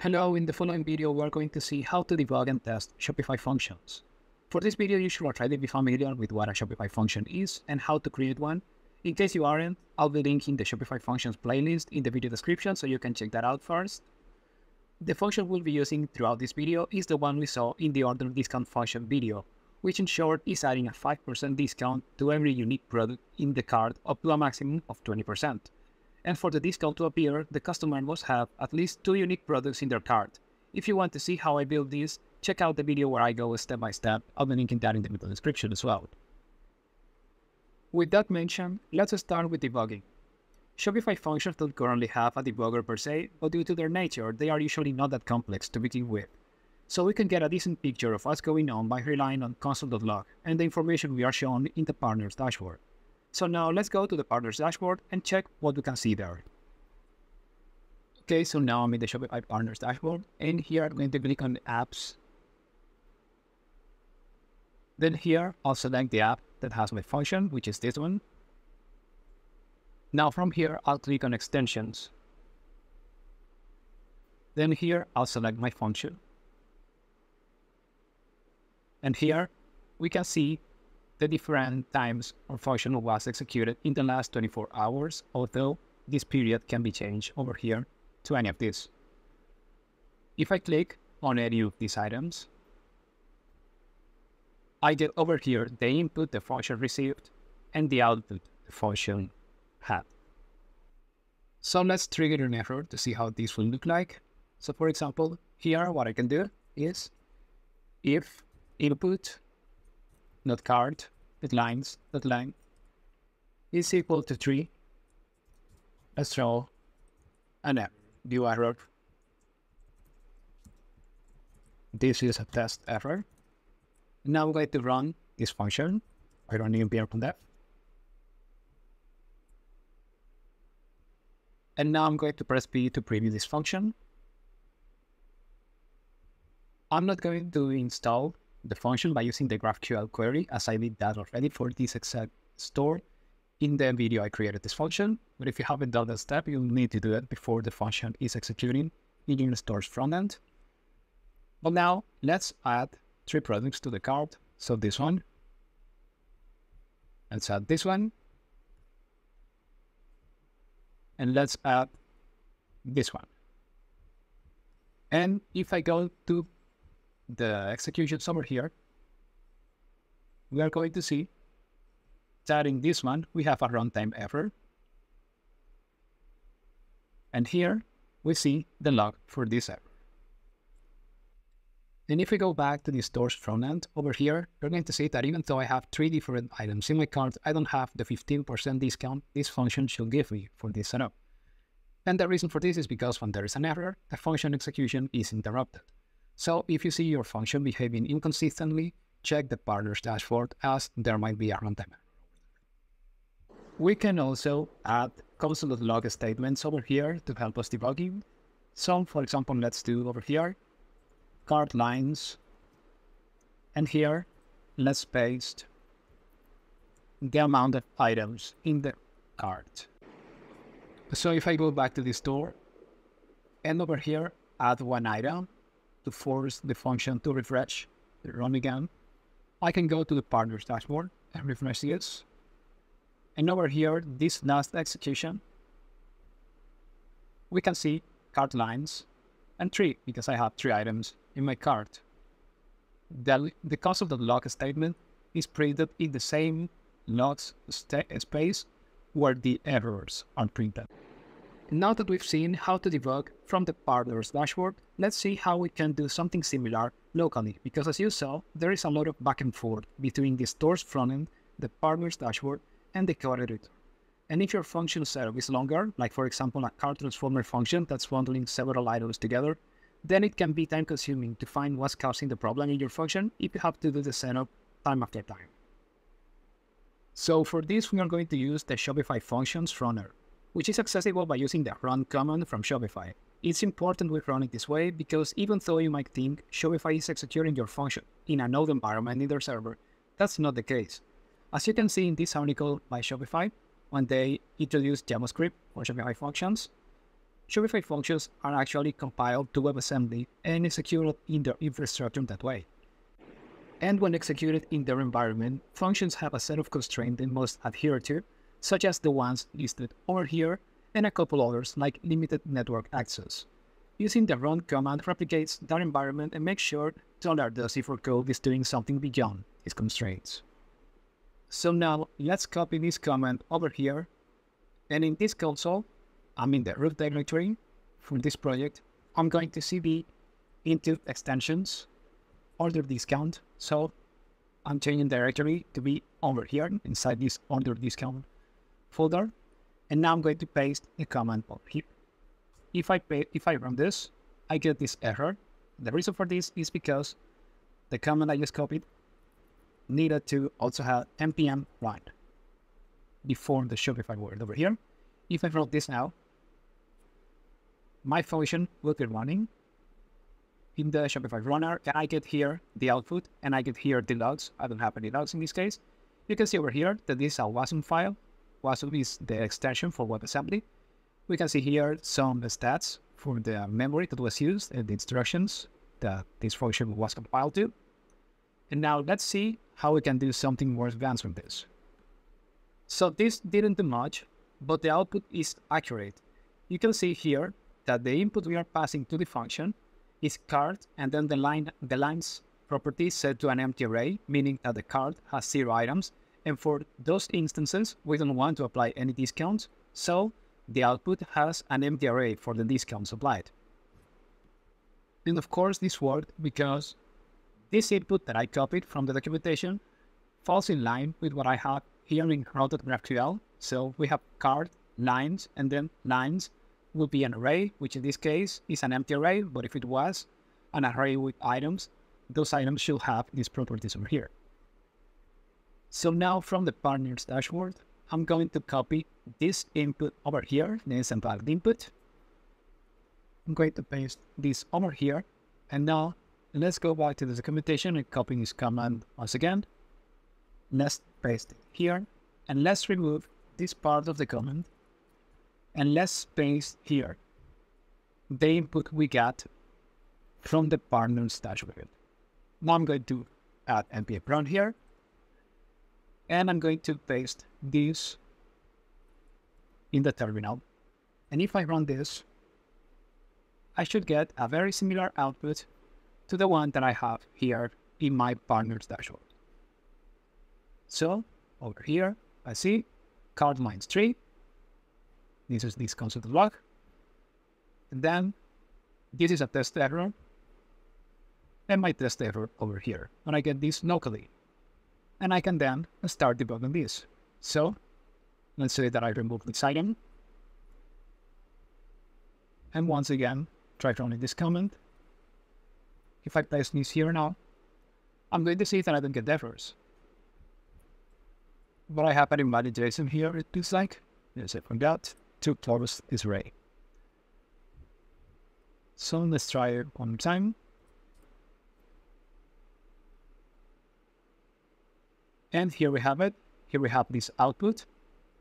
Hello, in the following video, we're going to see how to debug and test Shopify functions. For this video, you should already be familiar with what a Shopify function is and how to create one. In case you aren't, I'll be linking the Shopify functions playlist in the video description so you can check that out first. The function we'll be using throughout this video is the one we saw in the order discount function video, which in short is adding a 5% discount to every unique product in the cart up to a maximum of 20%. And for the discount to appear, the customer must have at least 2 unique products in their cart. If you want to see how I build this, check out the video where I go step by step. I'll be linking that in the middle description as well. With that mentioned, let's start with debugging. Shopify functions don't currently have a debugger per se, but due to their nature, they are usually not that complex to begin with. So we can get a decent picture of what's going on by relying on console.log and the information we are shown in the Partners Dashboard. So now let's go to the Partners Dashboard and check what we can see there. Okay, so now I'm in the Shopify Partners Dashboard, and here I'm going to click on Apps. Then here, I'll select the app that has my function, which is this one. Now from here, I'll click on Extensions. Then here, I'll select my function. And here, we can see the different times our function was executed in the last 24 hours, although this period can be changed over here to any of these. If I click on any of these items, I get over here the input the function received and the output the function had. So let's trigger an error to see how this will look like. So for example, here what I can do is if input not cart, with lines, not line, is equal to 3. Let's throw an error. Do error. This is a test error. Now we're going to run this function. I don't need to open that. And now I'm going to press P to preview this function. I'm not going to install the function by using the GraphQL query, as I did that already for this exact store in the video I created this function. But if you haven't done that step, you'll need to do it before the function is executing in your store's front end. But now let's add 3 products to the cart. So this one, let's add this one, and let's add this one. And if I go to the execution somewhere here, we are going to see that in this one, we have a runtime error. And here we see the log for this error. And if we go back to the store's front end over here, you're going to see that even though I have 3 different items in my cart, I don't have the 15% discount this function should give me for this setup. And the reason for this is because when there is an error, the function execution is interrupted. So if you see your function behaving inconsistently, check the Partners Dashboard as there might be a runtime error. We can also add console.log statements over here to help us debugging. So for example, let's do over here, cart lines, and here, let's paste the amount of items in the cart. So if I go back to the store, and over here, add 1 item, to force the function to refresh, run again, I can go to the Partners Dashboard and refresh this. And over here, this last execution, we can see cart lines and 3, because I have 3 items in my cart. The console.log statement is printed in the same logs space where the errors are printed. Now that we've seen how to debug from the Partners Dashboard, let's see how we can do something similar locally, because as you saw, there is a lot of back and forth between the store's frontend, the Partners Dashboard, and the code editor. And if your function setup is longer, like for example a cart transformer function that's bundling several items together, then it can be time consuming to find what's causing the problem in your function if you have to do the setup time after time. So for this, we are going to use the Shopify Functions runner, which is accessible by using the run command from Shopify. It's important we run it this way because even though you might think Shopify is executing your function in a node environment in their server, that's not the case. As you can see in this article by Shopify, when they introduced JavaScript for Shopify functions, Shopify functions are actually compiled to WebAssembly and executed in their infrastructure that way. And when executed in their environment, functions have a set of constraints they must adhere to, such as the ones listed over here, and a couple others like limited network access. Using the run command replicates that environment and makes sure $the C4 code is doing something beyond its constraints. So now let's copy this command over here, and in this console, I'm in the root directory for this project. I'm going to cd into extensions, order discount. So I'm changing directory to be over here inside this order discount folder. And now I'm going to paste the command over here. If I run this, I get this error. The reason for this is because the command I just copied needed to also have npm run before the Shopify word over here. If I run this now, my function will be running in the Shopify runner, and I get here the output, and I get here the logs. I don't have any logs in this case. You can see over here that this is a WASM file. WASM is the extension for WebAssembly. We can see here some stats for the memory that was used and the instructions that this function was compiled to. And now let's see how we can do something more advanced with this. So this didn't do much, but the output is accurate. You can see here that the input we are passing to the function is card, and then the lines property set to an empty array, meaning that the card has 0 items. And for those instances, we don't want to apply any discounts, so the output has an empty array for the discounts applied. And of course, this worked because this input that I copied from the documentation falls in line with what I have here in route.graphql. So we have card, lines, and then lines will be an array, which in this case is an empty array, but if it was an array with items, those items should have these properties over here. So now from the Partners Dashboard, I'm going to copy this input over here, this invalid input. I'm going to paste this over here. And now let's go back to the documentation and copy this command once again. Let's paste it here. And let's remove this part of the command. And let's paste here the input we got from the Partners Dashboard. Now I'm going to add npm run here. And I'm going to paste this in the terminal. And if I run this, I should get a very similar output to the one that I have here in my Partners Dashboard. So over here, I see card lines 3. This is this console log. And then this is a test error. And my test error over here. And I get this locally. And I can then start debugging this. So let's say that I remove this item. And once again, try running this command. If I paste this here now, I'm going to see that I don't get errors. But I have an invalid JSON here, it looks like. Let's say from that to close this array. So let's try it one more time. And here we have it. Here we have this output.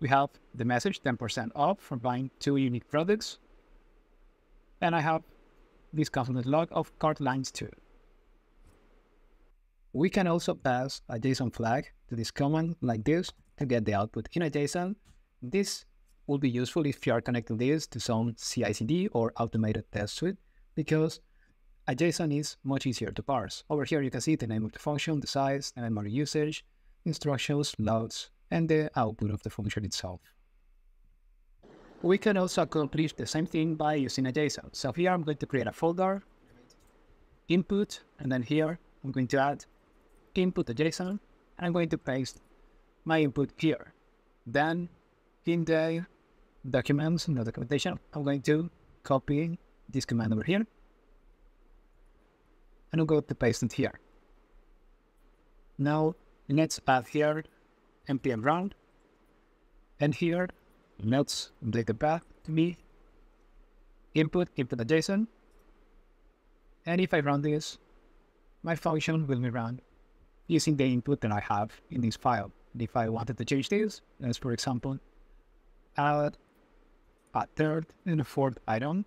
We have the message 10% off for buying 2 unique products. And I have this constant log of cart lines 2. We can also pass a JSON flag to this command like this to get the output in a JSON. This will be useful if you are connecting this to some CICD or automated test suite, because a JSON is much easier to parse. Over here you can see the name of the function, the size, the memory usage, instructions, loads, and the output of the function itself. We can also accomplish the same thing by using a JSON. So here I'm going to create a folder, input, and then here I'm going to add input.json, and I'm going to paste my input here. Then in the documents, in the documentation, I'm going to copy this command over here, and I'm going to paste it here. Now let's add here npm run, and here let's update the path to be input.json. And if I run this, my function will be run using the input that I have in this file. And if I wanted to change this, let's for example add a third and a fourth item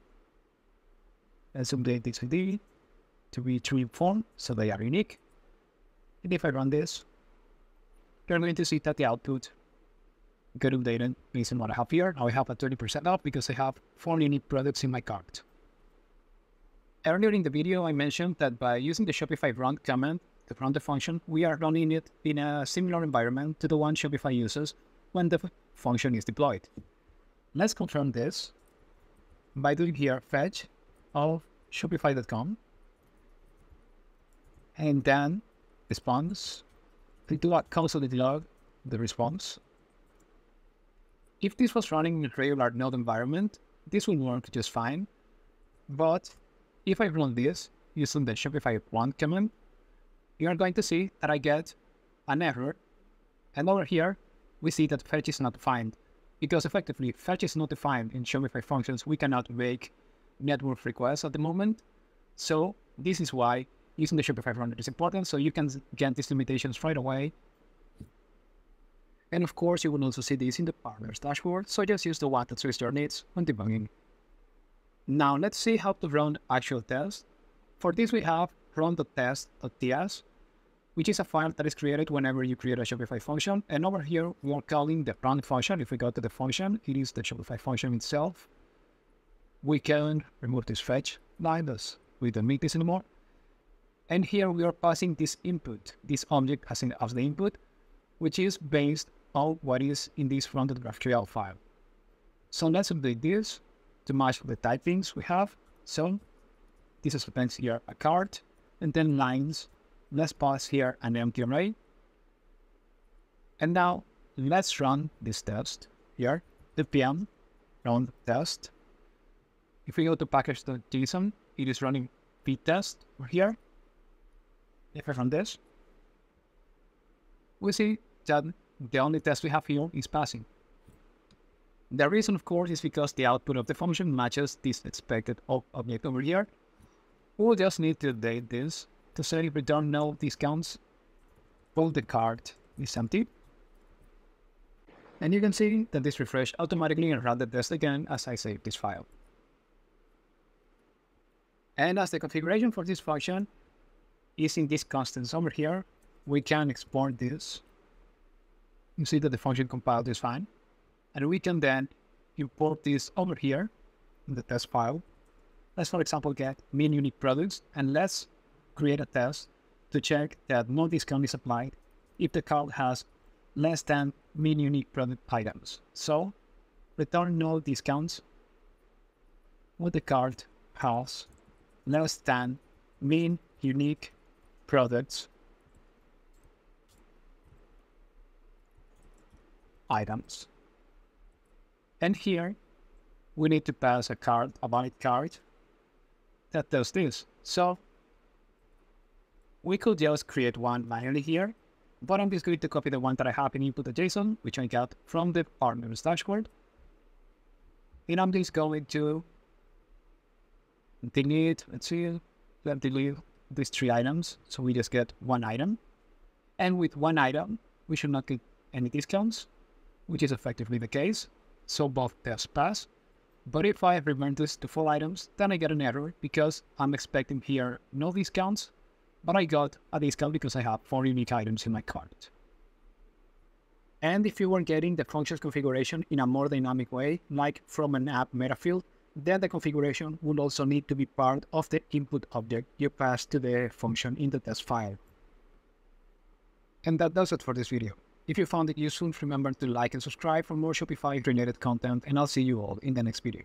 as update this ID to be true form, so they are unique. And if I run this, you're going to see that the output got updated based on what I have here. Now I have a 30% up because I have 4 unique products in my cart. Earlier in the video, I mentioned that by using the Shopify run command to run the function, we are running it in a similar environment to the one Shopify uses when the function is deployed. Let's confirm this by doing here fetch of shopify.com and then response. Do not constantly log the response. If this was running in a regular node environment, this would work just fine. But if I run this using the Shopify run command, you are going to see that I get an error. And over here, we see that fetch is not defined. Because effectively, fetch is not defined in Shopify functions. We cannot make network requests at the moment. So this is why using the Shopify run is important, so you can get these limitations right away. And of course, you will also see this in the Partners Dashboard, so just use the one that suits your needs when debugging. Now, let's see how to run actual tests. For this, we have run.test.ts, which is a file that is created whenever you create a Shopify function. And over here, we're calling the run function. If we go to the function, it is the Shopify function itself. We can remove this fetch line, as we don't need this anymore. And here we are passing this input, this object as the input, which is based on what is in this fronted GraphQL file. So let's update this to match the typings we have. So this is appends here a cart and then lines. Let's pass here an empty array. And now let's run this test here, the PM run test. If we go to package.json, it is running ptest over here. If I run this, we see that the only test we have here is passing. The reason, of course, is because the output of the function matches this expected object over here. We'll just need to update this to say if we don't know these counts, both the cart is empty. And you can see that this refresh automatically and run the test again as I save this file. And as the configuration for this function using these constants over here, we can export this. You see that the function compiled is fine. And we can then import this over here in the test file. Let's, for example, get min unique products, and let's create a test to check that no discount is applied if the cart has less than min unique product items. So return no discounts when the cart has less than min unique products items. And here we need to pass a card, a valid card that does this. So we could just create one manually here, but I'm just going to copy the one that I have in input.json, which I got from the Partners Dashboard. And I'm just going to delete, let's see, let delete these 3 items. So we just get one item, and with one item, we should not get any discounts, which is effectively the case. So both tests pass. But if I revert this to full items, then I get an error because I'm expecting here no discounts, but I got a discount because I have 4 unique items in my cart. And if you were getting the function's configuration in a more dynamic way, like from an app meta field, then the configuration would also need to be part of the input object you pass to the function in the test file. And that does it for this video. If you found it useful, remember to like and subscribe for more Shopify related content, and I'll see you all in the next video.